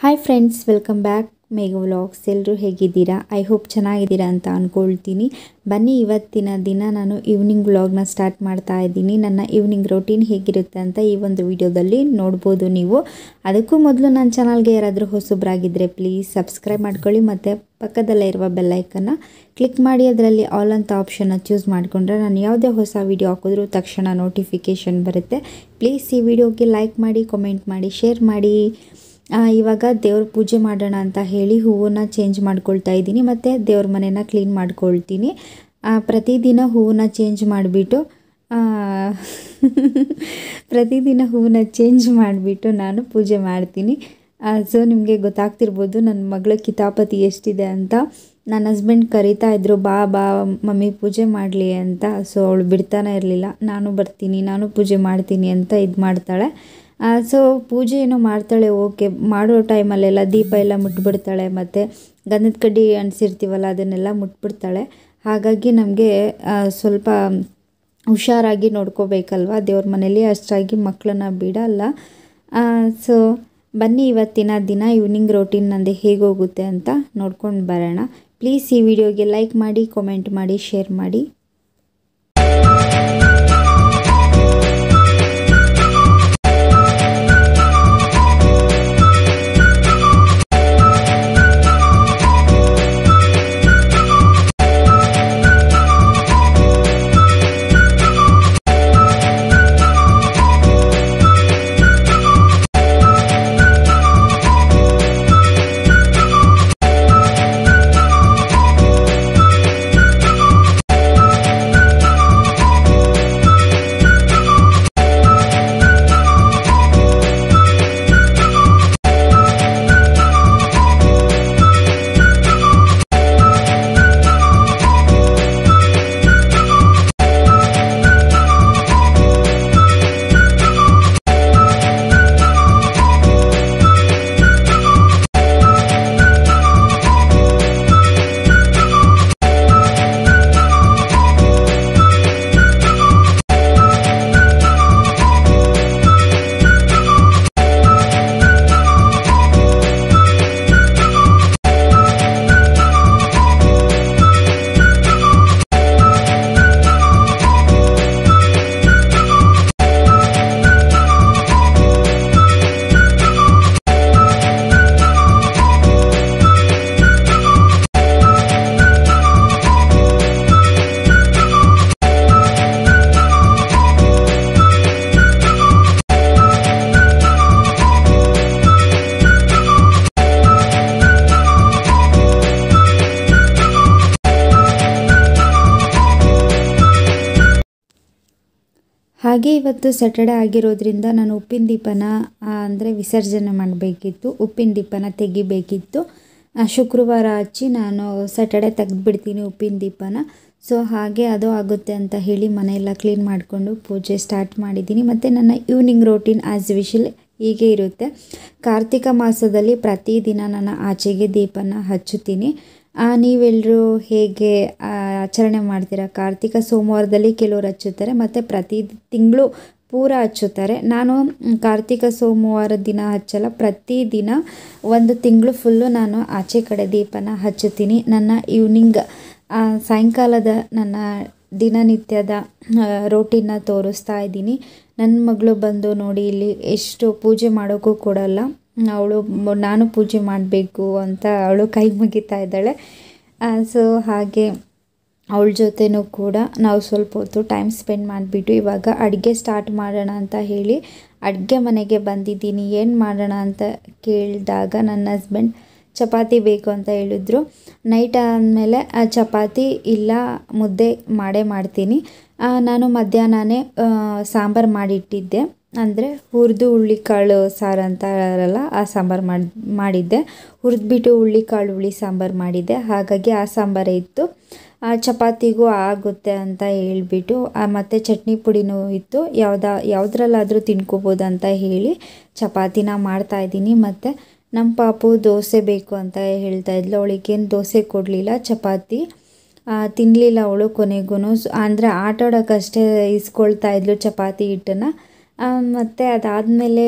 Hi friends, welcome back Megha vlogs. ಎಲ್ಲರೂ ಹೇಗಿದ್ದೀರಾ? I hope ಚೆನ್ನಾಗಿದ್ದೀರಾ ಅಂತ ಅಂದ್ಕೊಳ್ತೀನಿ. ಬನ್ನಿ, ಇವತ್ತಿನ ದಿನ ನಾನು ಈವ್ನಿಂಗ್ ವ್ಲಾಗ್ನ ಸ್ಟಾರ್ಟ್ ಮಾಡ್ತಾ ಇದ್ದೀನಿ. ನನ್ನ ಈವ್ನಿಂಗ್ ರೊಟೀನ್ ಹೇಗಿರುತ್ತೆ ಅಂತ ಈ ಒಂದು ವಿಡಿಯೋದಲ್ಲಿ ನೋಡ್ಬೋದು ನೀವು. ಅದಕ್ಕೂ ಮೊದಲು ನನ್ನ ಚಾನಲ್ಗೆ ಯಾರಾದರೂ ಹೊಸಬ್ರಾಗಿದ್ದರೆ ಪ್ಲೀಸ್ ಸಬ್ಸ್ಕ್ರೈಬ್ ಮಾಡ್ಕೊಳ್ಳಿ ಮತ್ತು ಪಕ್ಕದಲ್ಲೇ ಇರುವ ಬೆಲ್ಲೈಕನ್ನು ಕ್ಲಿಕ್ ಮಾಡಿ ಅದರಲ್ಲಿ ಆಲ್ ಅಂತ ಆಪ್ಷನ್ನ ಚೂಸ್ ಮಾಡಿಕೊಂಡ್ರೆ ನಾನು ಯಾವುದೇ ಹೊಸ ವೀಡಿಯೋ ಹಾಕಿದ್ರೂ ತಕ್ಷಣ ನೋಟಿಫಿಕೇಷನ್ ಬರುತ್ತೆ. ಪ್ಲೀಸ್ ಈ ವಿಡಿಯೋಗೆ ಲೈಕ್ ಮಾಡಿ, ಕಮೆಂಟ್ ಮಾಡಿ, ಶೇರ್ ಮಾಡಿ. ಇವಾಗ ದೇವ್ರ ಪೂಜೆ ಮಾಡೋಣ ಅಂತ ಹೇಳಿ ಹೂವನ್ನು ಚೇಂಜ್ ಮಾಡ್ಕೊಳ್ತಾ ಇದ್ದೀನಿ ಮತ್ತು ದೇವ್ರ ಮನೆಯನ್ನು ಕ್ಲೀನ್ ಮಾಡ್ಕೊಳ್ತೀನಿ. ಪ್ರತಿದಿನ ಹೂವನ್ನು ಚೇಂಜ್ ಮಾಡಿಬಿಟ್ಟು ನಾನು ಪೂಜೆ ಮಾಡ್ತೀನಿ. ಸೊ ನಿಮಗೆ ಗೊತ್ತಾಗ್ತಿರ್ಬೋದು ನನ್ನ ಮಗಳ ಕಿತಾಪತಿ ಎಷ್ಟಿದೆ ಅಂತ. ನನ್ನ ಹಸ್ಬೆಂಡ್ ಕರೀತಾ ಇದ್ದರು, ಬಾ ಬಾ ಮಮ್ಮಿ ಪೂಜೆ ಮಾಡಲಿ ಅಂತ. ಸೊ ಅವಳು ಬಿಡ್ತಾನೆ ಇರಲಿಲ್ಲ. ನಾನು ಬರ್ತೀನಿ, ನಾನು ಪೂಜೆ ಮಾಡ್ತೀನಿ ಅಂತ ಇದು ಮಾಡ್ತಾಳೆ. ಸೊ ಪೂಜೆ ಏನೋ ಮಾಡ್ತಾಳೆ, ಓಕೆ. ಮಾಡೋ ಟೈಮಲ್ಲೆಲ್ಲ ದೀಪ ಎಲ್ಲ ಮುಟ್ಬಿಡ್ತಾಳೆ ಮತ್ತು ಗಂಧದ ಕಡ್ಡಿ ಅನಿಸಿರ್ತೀವಲ್ಲ ಅದನ್ನೆಲ್ಲ ಮುಟ್ಬಿಡ್ತಾಳೆ. ಹಾಗಾಗಿ ನಮಗೆ ಸ್ವಲ್ಪ ಹುಷಾರಾಗಿ ನೋಡ್ಕೋಬೇಕಲ್ವ ದೇವ್ರ ಮನೇಲಿ, ಅಷ್ಟಾಗಿ ಮಕ್ಕಳನ್ನ ಬಿಡಲ್ಲ. ಸೊ ಬನ್ನಿ, ಇವತ್ತಿನ ದಿನ ಈವ್ನಿಂಗ್ ರೊಟೀನ್ ನಂದು ಹೇಗೋಗುತ್ತೆ ಅಂತ ನೋಡ್ಕೊಂಡು ಬರೋಣ. ಪ್ಲೀಸ್ ಈ ವಿಡಿಯೋಗೆ ಲೈಕ್ ಮಾಡಿ, ಕಮೆಂಟ್ ಮಾಡಿ, ಶೇರ್ ಮಾಡಿ. ಹಾಗೆ ಇವತ್ತು ಸ್ಯಾಟರ್ಡೆ ಆಗಿರೋದ್ರಿಂದ ನಾನು ಉಪ್ಪಿನ ದೀಪನ ಅಂದರೆ ವಿಸರ್ಜನೆ ಮಾಡಬೇಕಿತ್ತು, ಉಪ್ಪಿನ ದೀಪನ ತೆಗಿಬೇಕಿತ್ತು. ಶುಕ್ರವಾರ ಹಚ್ಚಿ ನಾನು ಸ್ಯಾಟರ್ಡೆ ತೆಗೆದುಬಿಡ್ತೀನಿ ಉಪ್ಪಿನ ದೀಪನ. ಸೊ ಹಾಗೆ ಅದು ಆಗುತ್ತೆ ಅಂತ ಹೇಳಿ ಮನೆಯೆಲ್ಲ ಕ್ಲೀನ್ ಮಾಡಿಕೊಂಡು ಪೂಜೆ ಸ್ಟಾರ್ಟ್ ಮಾಡಿದ್ದೀನಿ. ಮತ್ತು ನನ್ನ ಈವ್ನಿಂಗ್ ರೊಟೀನ್ ಆ್ಯಸ್ ಯೂಶುವಲ್ ಹೀಗೆ ಇರುತ್ತೆ. ಕಾರ್ತಿಕ ಮಾಸದಲ್ಲಿ ಪ್ರತಿದಿನ ನಾನು ಆಚೆಗೆ ದೀಪನ ಹಚ್ಚುತ್ತೀನಿ. ನೀವೆಲ್ಲರೂ ಹೇಗೆ ಆಚರಣೆ ಮಾಡ್ತೀರಾ? ಕಾರ್ತಿಕ ಸೋಮವಾರದಲ್ಲಿ ಕೆಲವರು ಹಚ್ಚುತ್ತಾರೆ ಮತ್ತು ಪ್ರತಿ ತಿಂಗಳು ಪೂರ ಹಚ್ಚುತ್ತಾರೆ. ನಾನು ಕಾರ್ತಿಕ ಸೋಮವಾರ ದಿನ ಹಚ್ಚಲ್ಲ, ಪ್ರತಿದಿನ ಒಂದು ತಿಂಗಳು ಫುಲ್ಲು ನಾನು ಆಚೆ ಕಡೆ ದೀಪನ ಹಚ್ಚುತ್ತೀನಿ. ನನ್ನ ಈವ್ನಿಂಗ್ ಸಾಯಂಕಾಲದ ನನ್ನ ದಿನನಿತ್ಯದ ರೋಟೀನ್ನ ತೋರಿಸ್ತಾ ಇದ್ದೀನಿ. ನನ್ನ ಮಗಳು ಬಂದು ನೋಡಿ ಇಲ್ಲಿ ಎಷ್ಟು ಪೂಜೆ ಮಾಡೋಕ್ಕೂ ಕೊಡಲ್ಲ ಅವಳು, ನಾನು ಪೂಜೆ ಮಾಡಬೇಕು ಅಂತ ಅವಳು ಕೈ ಮುಗಿತಾ ಇದ್ದಾಳೆ. ಸೊ ಹಾಗೆ ಅವಳ ಜೊತೆನೂ ಕೂಡ ನಾವು ಸ್ವಲ್ಪ ಹೊತ್ತು ಟೈಮ್ ಸ್ಪೆಂಡ್ ಮಾಡಿಬಿಟ್ಟು ಇವಾಗ ಅಡುಗೆ ಸ್ಟಾರ್ಟ್ ಮಾಡೋಣ ಅಂತ ಹೇಳಿ ಅಡುಗೆ ಮನೆಗೆ ಬಂದಿದ್ದೀನಿ. ಏನು ಮಾಡೋಣ ಅಂತ ಕೇಳಿದಾಗ ನನ್ನ ಹಸ್ಬೆಂಡ್ ಚಪಾತಿ ಬೇಕು ಅಂತ ಹೇಳಿದ್ರು. ನೈಟ್ ಆದಮೇಲೆ ಚಪಾತಿ ಇಲ್ಲ ಮುದ್ದೆ ಮಾಡೇ ಮಾಡ್ತೀನಿ. ನಾನು ಮಧ್ಯಾಹ್ನನೇ ಸಾಂಬಾರು ಮಾಡಿಟ್ಟಿದ್ದೆ, ಅಂದರೆ ಹುರಿದು ಹುರುಳಿಕಾಳು ಸಾರು ಅಂತ ಇರಲ್ಲ, ಆ ಸಾಂಬಾರು ಮಾಡಿದ್ದೆ. ಹುರಿದ್ಬಿಟ್ಟು ಹುರುಳಿಕಾಳು ಸಾಂಬಾರು ಮಾಡಿದ್ದೆ. ಹಾಗಾಗಿ ಆ ಸಾಂಬಾರೇ ಇತ್ತು. ಚಪಾತಿಗೂ ಆಗುತ್ತೆ ಅಂತ ಹೇಳಿಬಿಟ್ಟು ಮತ್ತು ಚಟ್ನಿ ಪುಡಿನೂ ಇತ್ತು. ಯಾವುದ್ರಲ್ಲಾದರೂ ತಿನ್ಕೋಬೋದು ಅಂತ ಹೇಳಿ ಚಪಾತಿನ ಮಾಡ್ತಾಯಿದ್ದೀನಿ. ಮತ್ತು ನಮ್ಮ ಪಾಪು ದೋಸೆ ಬೇಕು ಅಂತ ಹೇಳ್ತಾಯಿದ್ಲು. ಅವಳಿಗೇನು ದೋಸೆ ಕೊಡಲಿಲ್ಲ, ಚಪಾತಿ ತಿನ್ನಲಿಲ್ಲ ಅವಳು ಕೊನೆಗೂ. ಅಂದರೆ ಆಟ ಆಡೋಕ್ಕಷ್ಟೇ ಇಸ್ಕೊಳ್ತಾ ಇದ್ಲು ಚಪಾತಿ ಹಿಟ್ಟನ್ನು. ಮತ್ತು ಅದಾದಮೇಲೆ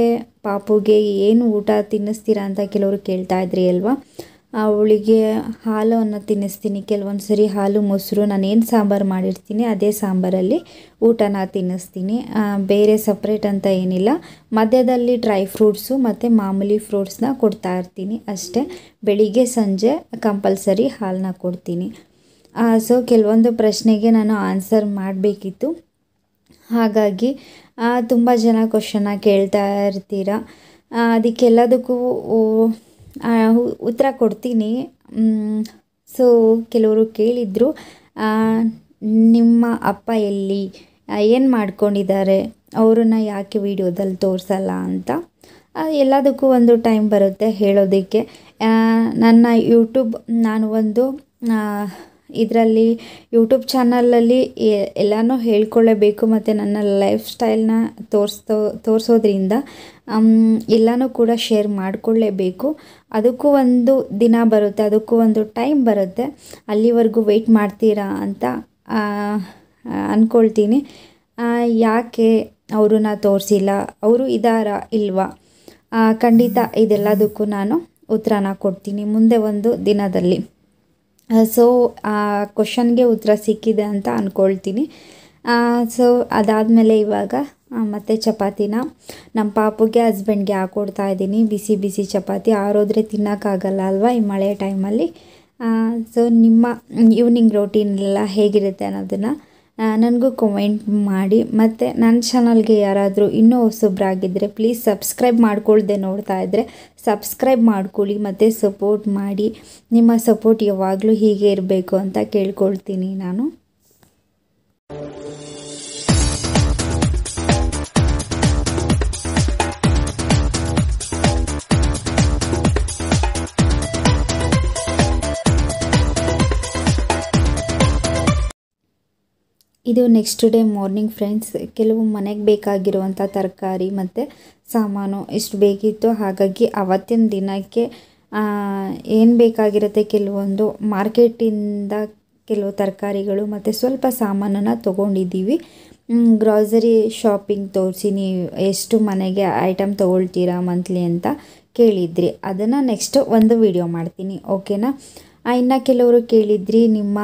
ಪಾಪುಗೆ ಏನು ಊಟ ತಿನ್ನಿಸ್ತೀರಾ ಅಂತ ಕೆಲವರು ಕೇಳ್ತಾ ಇದ್ರಿ ಅಲ್ವಾ. ಅವಳಿಗೆ ಹಾಲನ್ನು ತಿನ್ನಿಸ್ತೀನಿ, ಕೆಲವೊಂದು ಸರಿ ಹಾಲು ಮೊಸರು ನಾನೇನು ಸಾಂಬಾರು ಮಾಡಿರ್ತೀನಿ ಅದೇ ಸಾಂಬಾರಲ್ಲಿ ಊಟನ ತಿನ್ನಿಸ್ತೀನಿ, ಬೇರೆ ಸಪ್ರೇಟ್ ಅಂತ ಏನಿಲ್ಲ. ಮಧ್ಯದಲ್ಲಿ ಡ್ರೈ ಫ್ರೂಟ್ಸು ಮತ್ತು ಮಾಮೂಲಿ ಫ್ರೂಟ್ಸ್ನ ಕೊಡ್ತಾ ಇರ್ತೀನಿ ಅಷ್ಟೇ. ಬೆಳಿಗ್ಗೆ ಸಂಜೆ ಕಂಪಲ್ಸರಿ ಹಾಲನ್ನ ಕೊಡ್ತೀನಿ. ಸೊ ಕೆಲವೊಂದು ಪ್ರಶ್ನೆಗೆ ನಾನು ಆನ್ಸರ್ ಮಾಡಬೇಕಿತ್ತು, ಹಾಗಾಗಿ ತುಂಬ ಜನ ಕ್ವಶನ್ನ ಕೇಳ್ತಾ ಇರ್ತೀರ. ಅದಕ್ಕೆಲ್ಲದಕ್ಕೂ ಉತ್ತರ ಕೊಡ್ತೀನಿ. ಸೊ ಕೆಲವರು ಕೇಳಿದ್ರು ನಿಮ್ಮ ಅಪ್ಪ ಎಲ್ಲಿ, ಏನು ಮಾಡ್ಕೊಂಡಿದ್ದಾರೆ, ಅವ್ರನ್ನ ಯಾಕೆ ವಿಡಿಯೋದಲ್ಲಿ ತೋರಿಸಲ್ಲ ಅಂತ. ಎಲ್ಲದಕ್ಕೂ ಒಂದು ಟೈಮ್ ಬರುತ್ತೆ ಹೇಳೋದಕ್ಕೆ. ನನ್ನ ಯೂಟ್ಯೂಬ್, ನಾನು ಒಂದು ಇದರಲ್ಲಿ ಯೂಟ್ಯೂಬ್ ಚಾನಲಲ್ಲಿ ಎಲ್ಲನೂ ಹೇಳ್ಕೊಳ್ಳೇಬೇಕು ಮತ್ತು ನನ್ನ ಲೈಫ್ ಸ್ಟೈಲ್ನ ತೋರಿಸೋದ್ರಿಂದ ಎಲ್ಲನೂ ಕೂಡ ಶೇರ್ ಮಾಡಿಕೊಳ್ಳೇಬೇಕು. ಅದಕ್ಕೂ ಒಂದು ದಿನ ಬರುತ್ತೆ, ಅದಕ್ಕೂ ಒಂದು ಟೈಮ್ ಬರುತ್ತೆ. ಅಲ್ಲಿವರೆಗೂ ವೆಯ್ಟ್ ಮಾಡ್ತೀರಾ ಅಂತ ಅಂದ್ಕೊಳ್ತೀನಿ. ಯಾಕೆ ಅವ್ರನ್ನ ತೋರಿಸಿಲ್ಲ, ಅವರು ಇದ್ದಾರಾ ಇಲ್ವಾ, ಖಂಡಿತ ಇದೆಲ್ಲದಕ್ಕೂ ನಾನು ಉತ್ತರನ ಕೊಡ್ತೀನಿ ಮುಂದೆ ಒಂದು ದಿನದಲ್ಲಿ. ಸೊ ಆ ಕ್ವಶನ್ಗೆ ಉತ್ತರ ಸಿಕ್ಕಿದೆ ಅಂತ ಅಂದ್ಕೊಳ್ತೀನಿ. ಸೊ ಅದಾದಮೇಲೆ ಇವಾಗ ಮತ್ತೆ ಚಪಾತಿನ ನಮ್ಮ ಪಾಪುಗೆ ಹಸ್ಬೆಂಡ್ಗೆ ಹಾಕೊಡ್ತಾ ಇದ್ದೀನಿ. ಬಿಸಿ ಬಿಸಿ ಚಪಾತಿ ಆರೋದ್ರೆ ತಿನ್ನೋಕ್ಕಾಗಲ್ಲ ಅಲ್ವಾ ಈ ಮಳೆ ಟೈಮಲ್ಲಿ. ಸೊ ನಿಮ್ಮ ಈವ್ನಿಂಗ್ ರೋಟೀನ್ ಎಲ್ಲ ಹೇಗಿರುತ್ತೆ ಅನ್ನೋದನ್ನು ನನಗೂ ಕಮೆಂಟ್ ಮಾಡಿ. ಮತ್ತು ನನ್ನ ಚಾನಲ್ಗೆ ಯಾರಾದರೂ ಇನ್ನೂ ಹೊಸೊಬ್ಬರಾಗಿದ್ದರೆ ಪ್ಲೀಸ್ ಸಬ್ಸ್ಕ್ರೈಬ್ ಮಾಡ್ಕೊಳ್ದೆ ನೋಡ್ತಾ ಇದ್ದರೆ ಸಬ್ಸ್ಕ್ರೈಬ್ ಮಾಡ್ಕೊಳ್ಳಿ ಮತ್ತು ಸಪೋರ್ಟ್ ಮಾಡಿ. ನಿಮ್ಮ ಸಪೋರ್ಟ್ ಯಾವಾಗಲೂ ಹೀಗೆ ಇರಬೇಕು ಅಂತ ಕೇಳ್ಕೊಳ್ತೀನಿ ನಾನು. ಇದು ನೆಕ್ಸ್ಟ್ ಡೇ ಮಾರ್ನಿಂಗ್ ಫ್ರೆಂಡ್ಸ್. ಕೆಲವು ಮನೆಗೆ ಬೇಕಾಗಿರುವಂಥ ತರಕಾರಿ ಮತ್ತು ಸಾಮಾನು ಇಷ್ಟು ಬೇಕಿತ್ತು, ಹಾಗಾಗಿ ಆವತ್ತಿನ ದಿನಕ್ಕೆ ಏನು ಬೇಕಾಗಿರುತ್ತೆ ಕೆಲವೊಂದು ಮಾರ್ಕೆಟಿಂದ ಕೆಲವು ತರಕಾರಿಗಳು ಮತ್ತು ಸ್ವಲ್ಪ ಸಾಮಾನನ್ನು ತೊಗೊಂಡಿದ್ದೀವಿ. ಗ್ರಾಸರಿ ಶಾಪಿಂಗ್ ತೋರಿಸಿ ನೀವು ಎಷ್ಟು ಮನೆಗೆ ಐಟಮ್ ತೊಗೊಳ್ತೀರಾ ಮಂತ್ಲಿ ಅಂತ ಕೇಳಿದ್ರಿ, ಅದನ್ನು ನೆಕ್ಸ್ಟ್ ಒಂದು ವಿಡಿಯೋ ಮಾಡ್ತೀನಿ, ಓಕೆನಾ. ಇನ್ನು ಕೆಲವರು ಕೇಳಿದ್ರಿ ನಿಮ್ಮ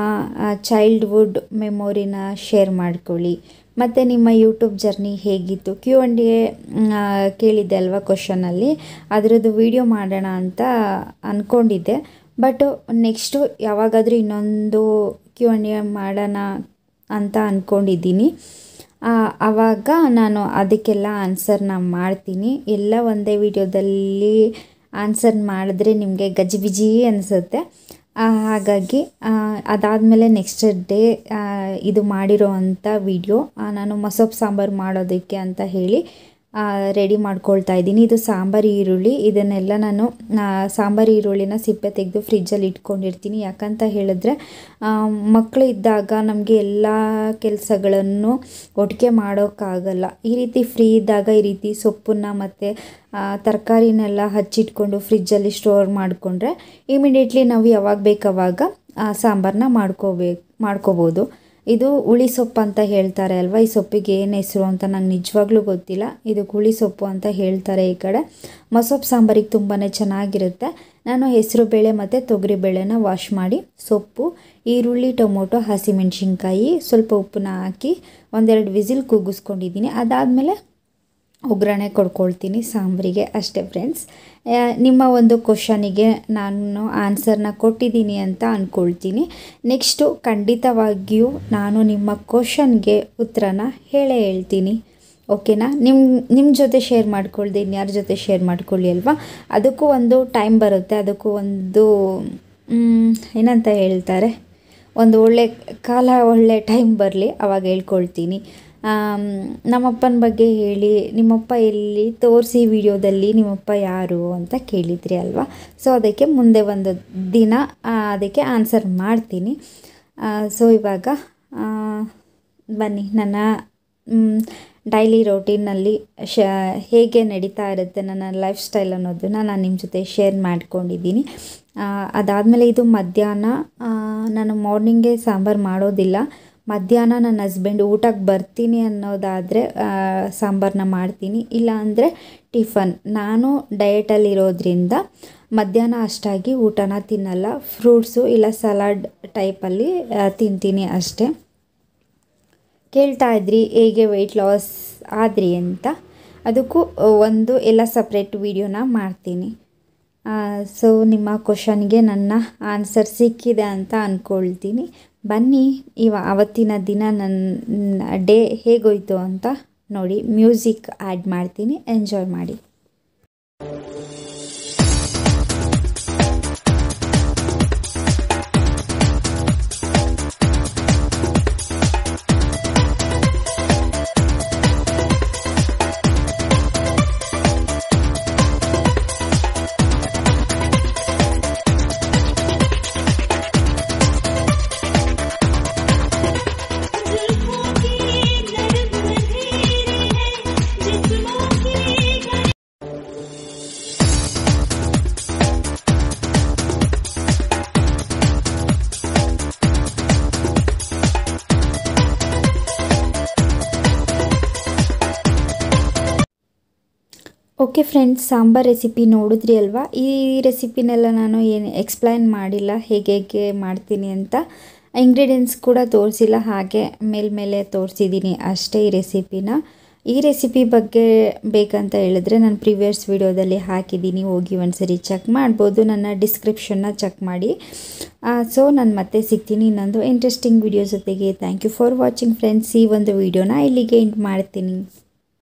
ಚೈಲ್ಡ್ಹುಡ್ ಮೆಮೊರಿನ ಶೇರ್ ಮಾಡ್ಕೊಳ್ಳಿ ಮತ್ತು ನಿಮ್ಮ ಯೂಟ್ಯೂಬ್ ಜರ್ನಿ ಹೇಗಿತ್ತು. ಕ್ಯೂ ಆ್ಯಂಡ್ ಎ ಕೇಳಿದ್ದೆ ಅಲ್ವಾ ಕ್ವಶನಲ್ಲಿ, ಅದರದ್ದು ವಿಡಿಯೋ ಮಾಡೋಣ ಅಂತ ಅಂದ್ಕೊಂಡಿದ್ದೆ. ಬಟ್ ನೆಕ್ಸ್ಟು ಯಾವಾಗಾದರೂ ಇನ್ನೊಂದು ಕ್ಯೂ ಆ್ಯಂಡ್ ಎ ಮಾಡೋಣ ಅಂತ ಅಂದ್ಕೊಂಡಿದ್ದೀನಿ. ಆವಾಗ ನಾನು ಅದಕ್ಕೆಲ್ಲ ಆನ್ಸರ್ನ ಮಾಡ್ತೀನಿ. ಎಲ್ಲ ಒಂದೇ ವಿಡಿಯೋದಲ್ಲಿ ಆನ್ಸರ್ ಮಾಡಿದ್ರೆ ನಿಮಗೆ ಗಜಿಬಿಜಿ ಅನಿಸುತ್ತೆ. ಹಾಗಾಗಿ ಅದಾದಮೇಲೆ ನೆಕ್ಸ್ಟ್ ಡೇ ಇದು ಮಾಡಿರೋ ಅಂಥ ವಿಡಿಯೋ ನಾನು ಮಸೊಪ್ಪು ಸಾಂಬಾರು ಮಾಡೋದಕ್ಕೆ ಅಂತ ಹೇಳಿ ರೆಡಿ ಮಾಡ್ಕೊಳ್ತಾ ಇದ್ದೀನಿ. ಇದು ಸಾಂಬಾರು ಈರುಳ್ಳಿ, ಇದನ್ನೆಲ್ಲ ನಾನು ಸಾಂಬಾರು ಈರುಳ್ಳಿನ ಸಿಪ್ಪೆ ತೆಗೆದು ಫ್ರಿಜ್ಜಲ್ಲಿ ಇಟ್ಕೊಂಡಿರ್ತೀನಿ. ಯಾಕಂತ ಹೇಳಿದ್ರೆ ಮಕ್ಕಳು ಇದ್ದಾಗ ನಮಗೆ ಎಲ್ಲ ಕೆಲಸಗಳನ್ನು ಒಟ್ಟಿಗೆ ಮಾಡೋಕ್ಕಾಗಲ್ಲ. ಈ ರೀತಿ ಫ್ರೀ ಇದ್ದಾಗ ಈ ರೀತಿ ಸೊಪ್ಪನ್ನು ಮತ್ತು ತರಕಾರಿನೆಲ್ಲ ಹಚ್ಚಿಟ್ಕೊಂಡು ಫ್ರಿಜ್ಜಲ್ಲಿ ಸ್ಟೋರ್ ಮಾಡಿಕೊಂಡ್ರೆ ಇಮಿಡಿಯೇಟ್ಲಿ ನಾವು ಯಾವಾಗ ಬೇಕಾವಾಗ ಸಾಂಬಾರನ್ನ ಮಾಡ್ಕೋಬೋದು. ಇದು ಹುಳಿ ಸೊಪ್ಪು ಅಂತ ಹೇಳ್ತಾರೆ ಅಲ್ವಾ, ಈ ಸೊಪ್ಪಿಗೆ ಏನು ಹೆಸರು ಅಂತ ನಂಗೆ ನಿಜವಾಗ್ಲೂ ಗೊತ್ತಿಲ್ಲ. ಇದಕ್ಕೆ ಹುಳಿ ಸೊಪ್ಪು ಅಂತ ಹೇಳ್ತಾರೆ ಈ ಕಡೆ. ಮಸೊಪ್ಪು ಸಾಂಬಾರಿಗೆ ತುಂಬಾ ಚೆನ್ನಾಗಿರುತ್ತೆ. ನಾನು ಹೆಸರು ಬೇಳೆ ಮತ್ತು ತೊಗರಿ ಬೇಳೆನ ವಾಶ್ ಮಾಡಿ ಸೊಪ್ಪು, ಈರುಳ್ಳಿ, ಟೊಮೊಟೊ, ಹಸಿಮೆಣ್ಸಿನ್ಕಾಯಿ, ಸ್ವಲ್ಪ ಉಪ್ಪನ್ನ ಹಾಕಿ ಒಂದೆರಡು ವಿಸಿಲ್ ಕೂಗಿಸ್ಕೊಂಡಿದ್ದೀನಿ. ಅದಾದಮೇಲೆ ಒಗ್ಗರಣೆ ಕೊಡ್ಕೊಳ್ತೀನಿ ಸಾಂಬಾರಿಗೆ, ಅಷ್ಟೇ ಫ್ರೆಂಡ್ಸ್. ನಿಮ್ಮ ಒಂದು ಕ್ವಶನಿಗೆ ನಾನು ಆನ್ಸರ್ನ ಕೊಟ್ಟಿದ್ದೀನಿ ಅಂತ ಅಂದ್ಕೊಳ್ತೀನಿ. ನೆಕ್ಸ್ಟು ಖಂಡಿತವಾಗಿಯೂ ನಾನು ನಿಮ್ಮ ಕ್ವಶನ್ಗೆ ಉತ್ತರನ ಹೇಳೇ ಹೇಳ್ತೀನಿ, ಓಕೆನಾ. ನಿಮ್ಮ ಜೊತೆ ಶೇರ್ ಮಾಡ್ಕೊಳ್ದೆ ಇನ್ಯಾರ ಜೊತೆ ಶೇರ್ ಮಾಡ್ಕೊಳ್ಳಿ ಅಲ್ವಾ. ಅದಕ್ಕೂ ಒಂದು ಟೈಮ್ ಬರುತ್ತೆ, ಅದಕ್ಕೂ ಒಂದು ಏನಂತ ಹೇಳ್ತಾರೆ, ಒಂದು ಒಳ್ಳೆ ಕಾಲ, ಒಳ್ಳೆ ಟೈಮ್ ಬರಲಿ ಅವಾಗ ಹೇಳ್ಕೊಳ್ತೀನಿ. ನಮ್ಮಪ್ಪನ ಬಗ್ಗೆ ಹೇಳಿ, ನಿಮ್ಮಪ್ಪ ಎಲ್ಲಿ ತೋರಿಸಿ ವಿಡಿಯೋದಲ್ಲಿ, ನಿಮ್ಮಪ್ಪ ಯಾರು ಅಂತ ಕೇಳಿದ್ರಿ ಅಲ್ವಾ. ಸೊ ಅದಕ್ಕೆ ಮುಂದೆ ಒಂದು ದಿನ ಅದಕ್ಕೆ ಆನ್ಸರ್ ಮಾಡ್ತೀನಿ. ಸೊ ಇವಾಗ ಬನ್ನಿ ನನ್ನ ಡೈಲಿ ರೋಟೀನಲ್ಲಿ ಹೇಗೆ ನಡೀತಾ ಇರುತ್ತೆ ನನ್ನ ಲೈಫ್ ಸ್ಟೈಲ್ ಅನ್ನೋದನ್ನು ನಾನು ನಿಮ್ಮ ಜೊತೆ ಶೇರ್ ಮಾಡ್ಕೊಂಡಿದ್ದೀನಿ. ಅದಾದಮೇಲೆ ಇದು ಮಧ್ಯಾಹ್ನ, ನಾನು ಮಾರ್ನಿಂಗೇ ಸಾಂಬಾರು ಮಾಡೋದಿಲ್ಲ, ಮಧ್ಯಾಹ್ನ ನನ್ನ ಹಸ್ಬೆಂಡ್ ಊಟಕ್ಕೆ ಬರ್ತೀನಿ ಅನ್ನೋದಾದರೆ ಸಾಂಬಾರನ್ನ ಮಾಡ್ತೀನಿ, ಇಲ್ಲಾಂದರೆ ಟಿಫನ್. ನಾನು ಡಯಟಲ್ಲಿರೋದ್ರಿಂದ ಮಧ್ಯಾಹ್ನ ಅಷ್ಟಾಗಿ ಊಟನ ತಿನ್ನಲ್ಲ, ಫ್ರೂಟ್ಸು ಇಲ್ಲ ಸಲಾಡ್ ಟೈಪಲ್ಲಿ ತಿಂತೀನಿ ಅಷ್ಟೇ. ಕೇಳ್ತಾ ಇದ್ರಿ ಹೇಗೆ ವೆಯ್ಟ್ ಲಾಸ್ ಆದ್ರಿ ಅಂತ, ಅದಕ್ಕೂ ಒಂದು ಎಲ್ಲ ಸಪ್ರೇಟ್ ವೀಡಿಯೋನ ಮಾಡ್ತೀನಿ. ಸೊ ನಿಮ್ಮ ಕ್ವಶನ್ಗೆ ನನ್ನ ಆನ್ಸರ್ ಸಿಕ್ಕಿದೆ ಅಂತ ಅಂದ್ಕೊಳ್ತೀನಿ. ಬನ್ನಿ ಅವತ್ತಿನ ದಿನ ನನ್ನ ಡೇ ಹೇಗೋಯ್ತು ಅಂತ ನೋಡಿ. ಮ್ಯೂಸಿಕ್ ಆ್ಯಡ್ ಮಾಡ್ತೀನಿ, ಎಂಜಾಯ್ ಮಾಡಿ. ಓಕೆ ಫ್ರೆಂಡ್ಸ್, ಸಾಂಬಾರ್ ರೆಸಿಪಿ ನೋಡಿದ್ರಿ ಅಲ್ವಾ? ಈ ರೆಸಿಪಿನೆಲ್ಲ ನಾನು ಏನು ಎಕ್ಸ್ಪ್ಲೈನ್ ಮಾಡಿಲ್ಲ, ಹೇಗೆ ಹೇಗೆ ಮಾಡ್ತೀನಿ ಅಂತ. ಇಂಗ್ರೀಡಿಯೆಂಟ್ಸ್ ಕೂಡ ತೋರಿಸಿಲ್ಲ, ಹಾಗೆ ಮೇಲ್ಮೇಲೆ ತೋರಿಸಿದ್ದೀನಿ ಅಷ್ಟೇ ಈ ರೆಸಿಪಿನ. ಈ ರೆಸಿಪಿ ಬಗ್ಗೆ ಬೇಕಂತ ಹೇಳಿದ್ರೆ ನಾನು ಪ್ರಿವಿಯಸ್ ವಿಡಿಯೋದಲ್ಲಿ ಹಾಕಿದ್ದೀನಿ, ಹೋಗಿ ಒಂದ್ಸರಿ ಚೆಕ್ ಮಾಡ್ಬೋದು. ನನ್ನ ಡಿಸ್ಕ್ರಿಪ್ಷನ್ನ ಚೆಕ್ ಮಾಡಿ. ಸೊ ನಾನು ಮತ್ತೆ ಸಿಗ್ತೀನಿ ಇನ್ನೊಂದು ಇಂಟ್ರೆಸ್ಟಿಂಗ್ ವಿಡಿಯೋ ಜೊತೆಗೆ. Thank you for watching friends. ಈ ಒಂದು ವಿಡಿಯೋನ ಇಲ್ಲಿಗೆ ಎಂಡ್ ಮಾಡ್ತೀನಿ.